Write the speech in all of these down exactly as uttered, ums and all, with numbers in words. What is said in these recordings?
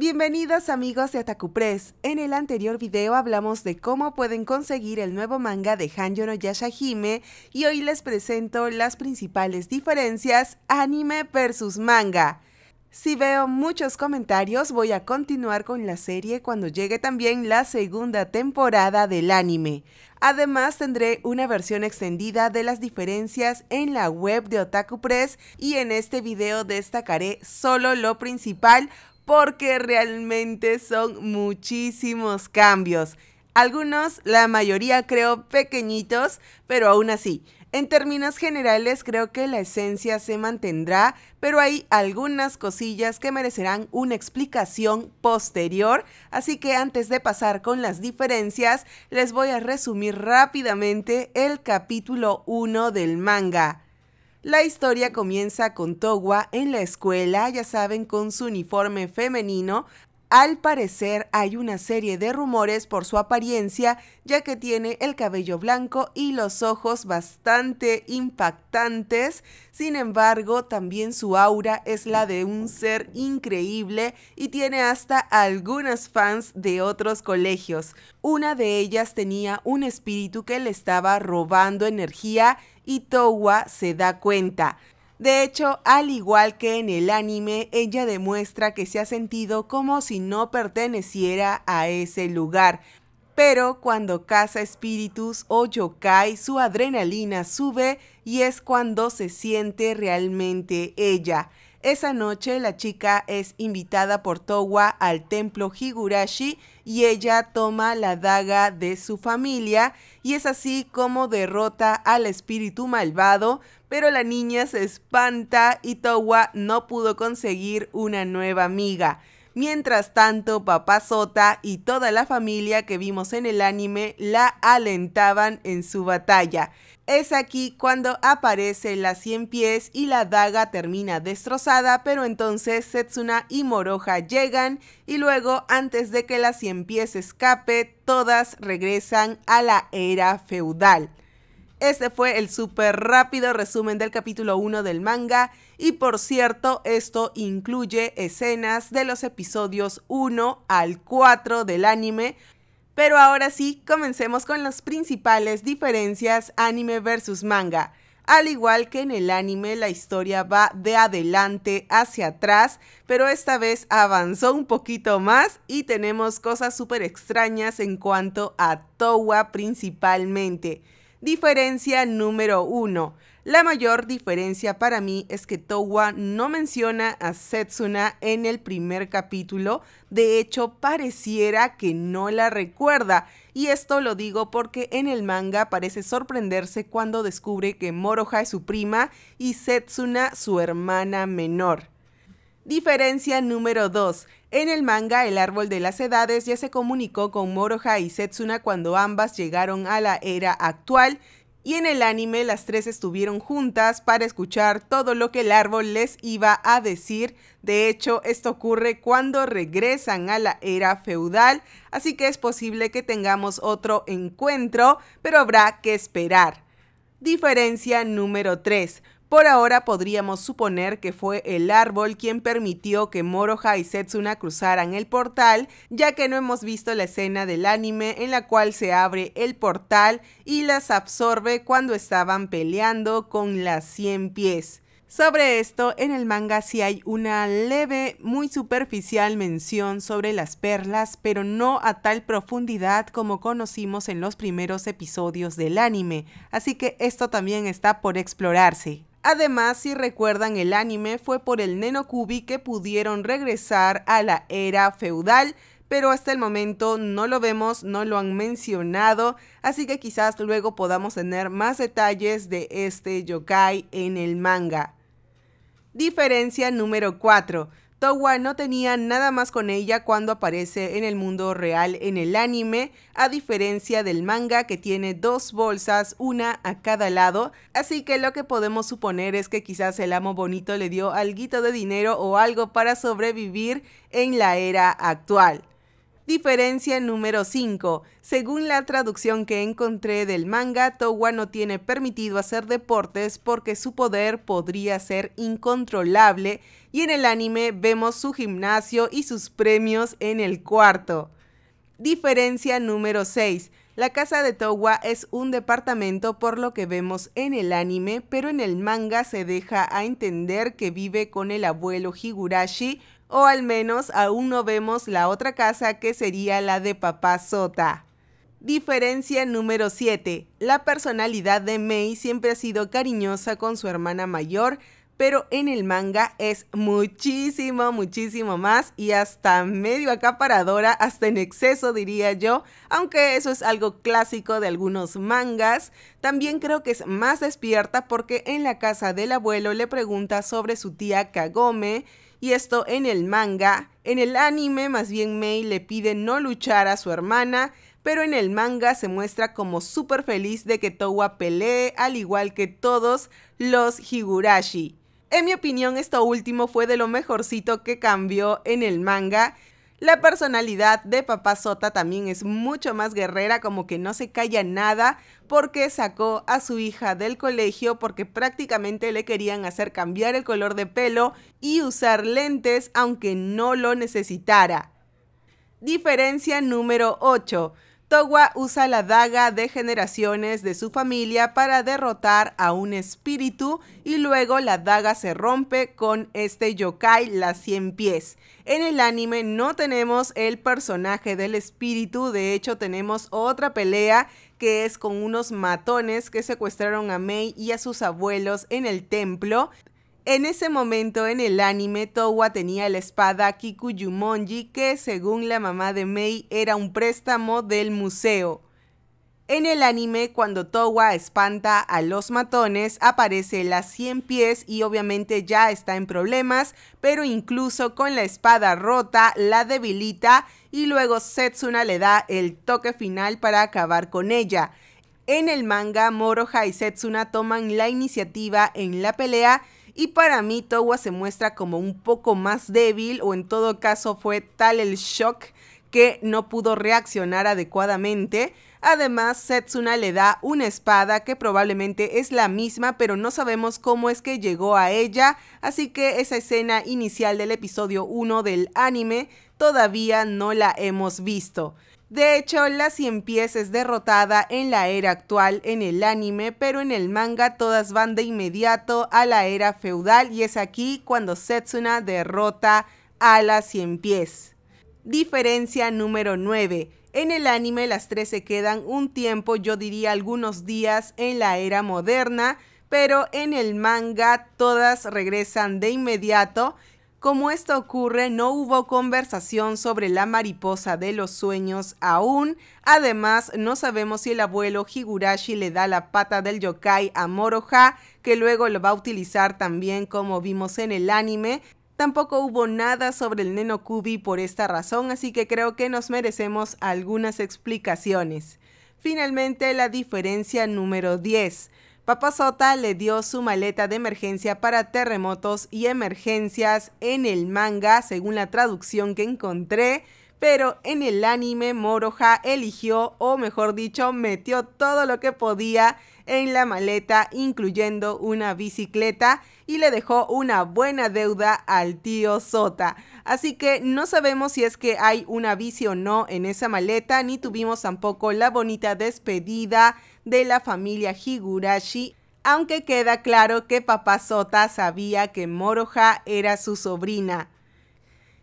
Bienvenidos amigos de Otaku Press. En el anterior video hablamos de cómo pueden conseguir el nuevo manga de Hanyo no Yashahime y hoy les presento las principales diferencias anime versus manga. Si veo muchos comentarios, voy a continuar con la serie cuando llegue también la segunda temporada del anime. Además tendré una versión extendida de las diferencias en la web de Otaku Press y en este video destacaré solo lo principal porque realmente son muchísimos cambios. Algunos, la mayoría creo pequeñitos, pero aún así. En términos generales creo que la esencia se mantendrá, pero hay algunas cosillas que merecerán una explicación posterior, así que antes de pasar con las diferencias, les voy a resumir rápidamente el capítulo uno del manga. La historia comienza con Towa en la escuela, ya saben, con su uniforme femenino. Al parecer hay una serie de rumores por su apariencia, ya que tiene el cabello blanco y los ojos bastante impactantes. Sin embargo, también su aura es la de un ser increíble y tiene hasta algunas fans de otros colegios. Una de ellas tenía un espíritu que le estaba robando energía y Towa se da cuenta. De hecho, al igual que en el anime, ella demuestra que se ha sentido como si no perteneciera a ese lugar. Pero cuando caza espíritus o yokai, su adrenalina sube y es cuando se siente realmente ella. Esa noche la chica es invitada por Towa al templo Higurashi y ella toma la daga de su familia y es así como derrota al espíritu malvado, pero la niña se espanta y Towa no pudo conseguir una nueva amiga. Mientras tanto, papá Sota y toda la familia que vimos en el anime la alentaban en su batalla. Es aquí cuando aparece la cien pies y la daga termina destrozada, pero entonces Setsuna y Moroha llegan y luego, antes de que la cien pies escape, todas regresan a la era feudal. Este fue el súper rápido resumen del capítulo uno del manga y por cierto esto incluye escenas de los episodios uno al cuatro del anime. Pero ahora sí, comencemos con las principales diferencias anime versus manga. Al igual que en el anime, la historia va de adelante hacia atrás, pero esta vez avanzó un poquito más y tenemos cosas súper extrañas en cuanto a Towa principalmente. Diferencia número uno. La mayor diferencia para mí es que Towa no menciona a Setsuna en el primer capítulo. De hecho, pareciera que no la recuerda. Y esto lo digo porque en el manga parece sorprenderse cuando descubre que Moroha es su prima y Setsuna su hermana menor. Diferencia número dos. En el manga, el árbol de las edades ya se comunicó con Moroha y Setsuna cuando ambas llegaron a la era actual, y en el anime las tres estuvieron juntas para escuchar todo lo que el árbol les iba a decir. De hecho, esto ocurre cuando regresan a la era feudal, así que es posible que tengamos otro encuentro, pero habrá que esperar. Diferencia número tres. Por ahora podríamos suponer que fue el árbol quien permitió que Moroha y Setsuna cruzaran el portal, ya que no hemos visto la escena del anime en la cual se abre el portal y las absorbe cuando estaban peleando con las cien pies. Sobre esto, en el manga sí hay una leve, muy superficial mención sobre las perlas, pero no a tal profundidad como conocimos en los primeros episodios del anime, así que esto también está por explorarse. Además, si recuerdan, el anime fue por el Nenokubi que pudieron regresar a la era feudal, pero hasta el momento no lo vemos, no lo han mencionado, así que quizás luego podamos tener más detalles de este yokai en el manga. Diferencia número cuatro. Towa no tenía nada más con ella cuando aparece en el mundo real en el anime, a diferencia del manga que tiene dos bolsas, una a cada lado, así que lo que podemos suponer es que quizás el amo bonito le dio alguito de dinero o algo para sobrevivir en la era actual. Diferencia número cinco. Según la traducción que encontré del manga, Towa no tiene permitido hacer deportes porque su poder podría ser incontrolable, y en el anime vemos su gimnasio y sus premios en el cuarto. Diferencia número seis. La casa de Towa es un departamento por lo que vemos en el anime, pero en el manga se deja a entender que vive con el abuelo Higurashi, o al menos aún no vemos la otra casa, que sería la de papá Sota. Diferencia número siete. La personalidad de Mei siempre ha sido cariñosa con su hermana mayor, pero en el manga es muchísimo, muchísimo más y hasta medio acaparadora, hasta en exceso diría yo, aunque eso es algo clásico de algunos mangas. También creo que es más despierta porque en la casa del abuelo le pregunta sobre su tía Kagome, y esto en el manga. En el anime más bien Mei le pide no luchar a su hermana, pero en el manga se muestra como súper feliz de que Towa pelee, al igual que todos los Higurashi. En mi opinión, esto último fue de lo mejorcito que cambió en el manga. La personalidad de papá Sota también es mucho más guerrera, como que no se calla nada, porque sacó a su hija del colegio porque prácticamente le querían hacer cambiar el color de pelo y usar lentes aunque no lo necesitara. Diferencia número ocho. Towa usa la daga de generaciones de su familia para derrotar a un espíritu, y luego la daga se rompe con este yokai, la cien pies. En el anime no tenemos el personaje del espíritu, de hecho tenemos otra pelea que es con unos matones que secuestraron a Mei y a sus abuelos en el templo. En ese momento en el anime Towa tenía la espada Kikuyumonji, que según la mamá de Mei era un préstamo del museo. En el anime, cuando Towa espanta a los matones, aparece la cien pies y obviamente ya está en problemas, pero incluso con la espada rota la debilita y luego Setsuna le da el toque final para acabar con ella. En el manga, Moroha y Setsuna toman la iniciativa en la pelea, y para mí Towa se muestra como un poco más débil, o en todo caso fue tal el shock que no pudo reaccionar adecuadamente. Además, Setsuna le da una espada que probablemente es la misma, pero no sabemos cómo es que llegó a ella, así que esa escena inicial del episodio uno del anime todavía no la hemos visto. De hecho, la cien pies es derrotada en la era actual en el anime, pero en el manga todas van de inmediato a la era feudal, y es aquí cuando Setsuna derrota a la cien pies. Diferencia número nueve. En el anime las tres se quedan un tiempo, yo diría algunos días, en la era moderna, pero en el manga todas regresan de inmediato. Como esto ocurre, no hubo conversación sobre la mariposa de los sueños aún. Además, no sabemos si el abuelo Higurashi le da la pata del yokai a Moroha, que luego lo va a utilizar también como vimos en el anime. Tampoco hubo nada sobre el Nenokubi por esta razón, así que creo que nos merecemos algunas explicaciones. Finalmente, la diferencia número diez. Papá Sota le dio su maleta de emergencia para terremotos y emergencias en el manga, según la traducción que encontré, pero en el anime Moroha eligió, o mejor dicho, metió todo lo que podía en la maleta, incluyendo una bicicleta, y le dejó una buena deuda al tío Sota. Así que no sabemos si es que hay una bici o no en esa maleta, ni tuvimos tampoco la bonita despedida de la familia Higurashi, aunque queda claro que papá Sota sabía que Moroha era su sobrina.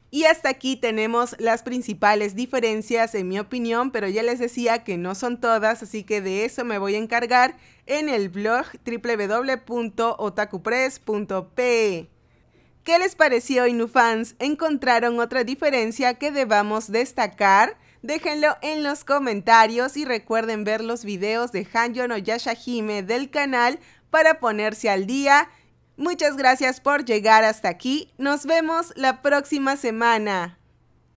Y hasta aquí tenemos las principales diferencias en mi opinión, pero ya les decía que no son todas, así que de eso me voy a encargar en el blog w w w punto otaku press punto p e. ¿Qué les pareció, Inufans? ¿Encontraron otra diferencia que debamos destacar? Déjenlo en los comentarios y recuerden ver los videos de Hanyo no Yashahime del canal para ponerse al día. Muchas gracias por llegar hasta aquí. Nos vemos la próxima semana.